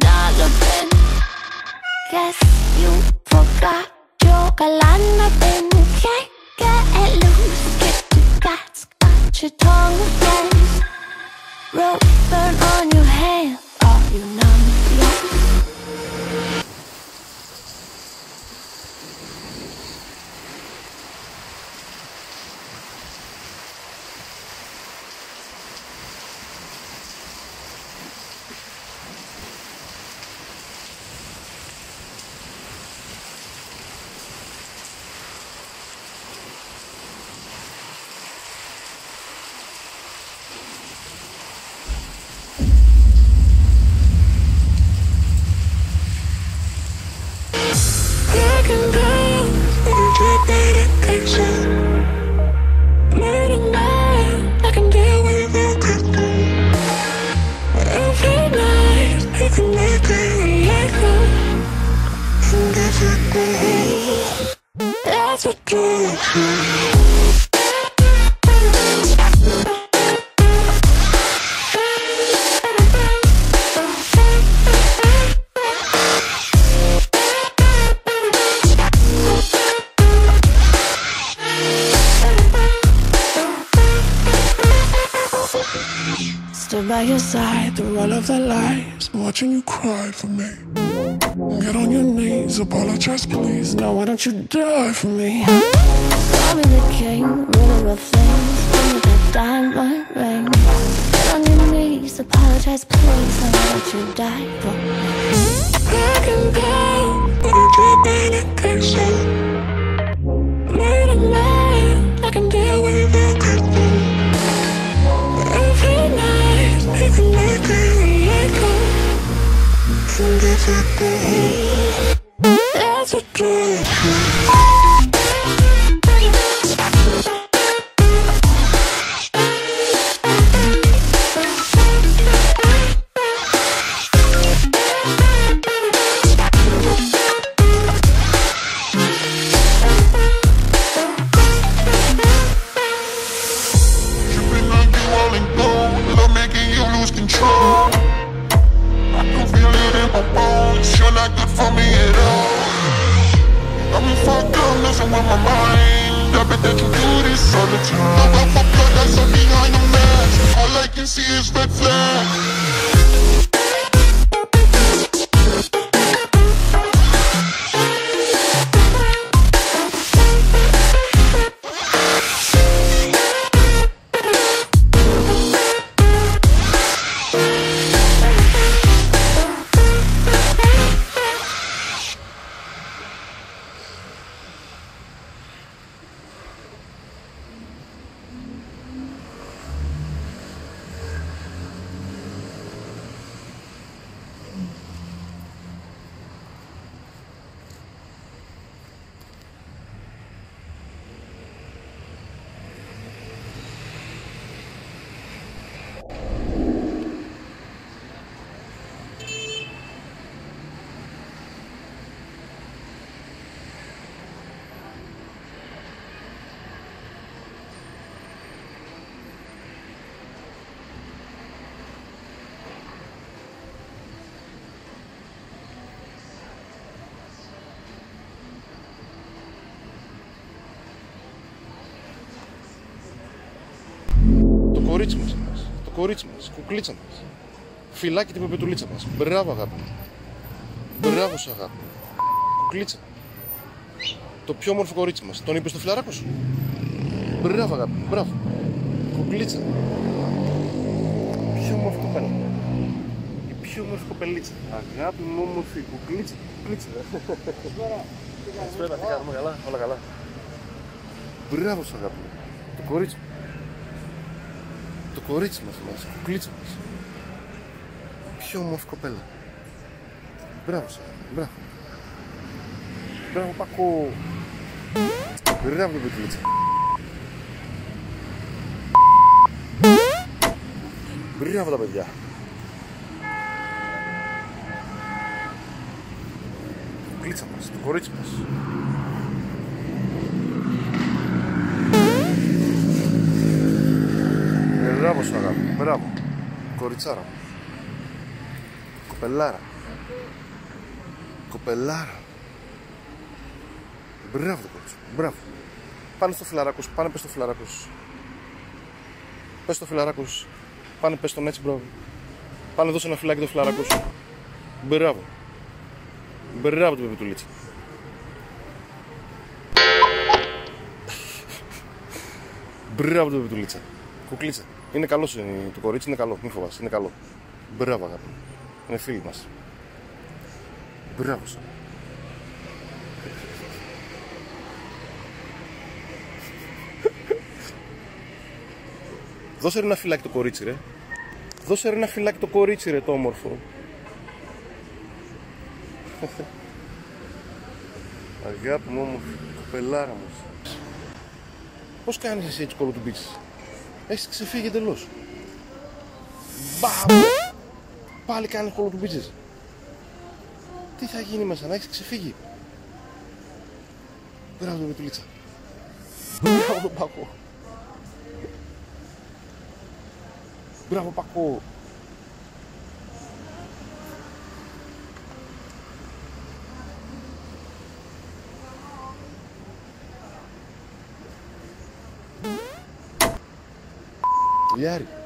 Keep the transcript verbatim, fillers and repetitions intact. dollar bin. Guess you forgot your galana bin. Can't get it loose, get your guts, got your tongue again. Rubber on your hair, are you numb yet? That's what you do. Stood by your side through all of their lies, watching you cry for me. Get on your knees, apologize please. Now why don't you die for me? Sorry, the king, ruler of things, give me the diamond ring. Get on your knees, apologize please. Now why don't you die for me? I can go, but I can't find a picture. Late at night, I can deal with the curtain. Every night it's like I go. That's what I do. Το κορίτσι μας, το κορίτσι μας, κουκλίτσα μας. Φυλάκι την πεπετουλίτσα μας. Μπράβο αγάπη μου. Μπράβο σου αγάπη μου. Κουκλίτσα. Το πιο όμορφο κορίτσι μας. Τον είπες το φιλαράκο σου? Μπράβο αγάπη μου, μπράβο. Κουκλίτσα. Πιο όμορφο κοπέλα. Η πιο όμορφη κοπελίτσα. Αγάπη μου όμορφη κουκλίτσα. Κουκλίτσα. Καλησπέρα, τι κάνουμε, καλά, όλα καλά? Μπράβο σου αγάπη μου. Το κορίτσι. Το κορίτσι μας, μας, κουκλίτσα μας. Πιο όμορφη κοπέλα. Μπράβο σας, μπράβο. Μπράβο Πάκο. Μπράβο την κουκλίτσα. Μπράβο τα παιδιά. Κουκλίτσα μας, το κορίτσι μας. Μπράβο σου αγάπη, μπράβο, κοριτσάρα μου, κοπελάρα. Κοπελάρα. Μπράβο το κορίτσι. Μπράβο. Πάνε στο φιλαράκος. Πάνε πες στο φιλαράκος. Πες στο φιλαράκος. Πάνε πες στον έτσι μπράβο. Πάνε δώσε ένα φιλάκι το φιλαράκος. Μπράβο. Μπράβο το πεπιτουλίτσι. Μπράβο το πεπιτουλίτσα. Κουκλίτσα. Είναι καλό το κορίτσι. Είναι καλό. Μην φοβάσαι. Είναι καλό. Μπράβο αγάπη. Είναι φίλοι μας. Μπράβο σας. Δώσε ρε ένα φυλάκι το κορίτσι ρε. Δώσε ρε ένα φυλάκι το κορίτσι ρε το όμορφο. Αγάπη μου όμορφη, κοπελάρα μου. Πώς κάνεις εσύ έτσι κολοτουμπίτσες? Έχεις ξεφύγει εντελώς. Μπαμ! Πάλι κάνεις κολοτουμπίτσες. Τι θα γίνει μέσα, να έχεις ξεφύγει. Μπράβο το πετουλίτσα. Μπράβο τον Πακό. Μπράβο Πακό. Λιάρι.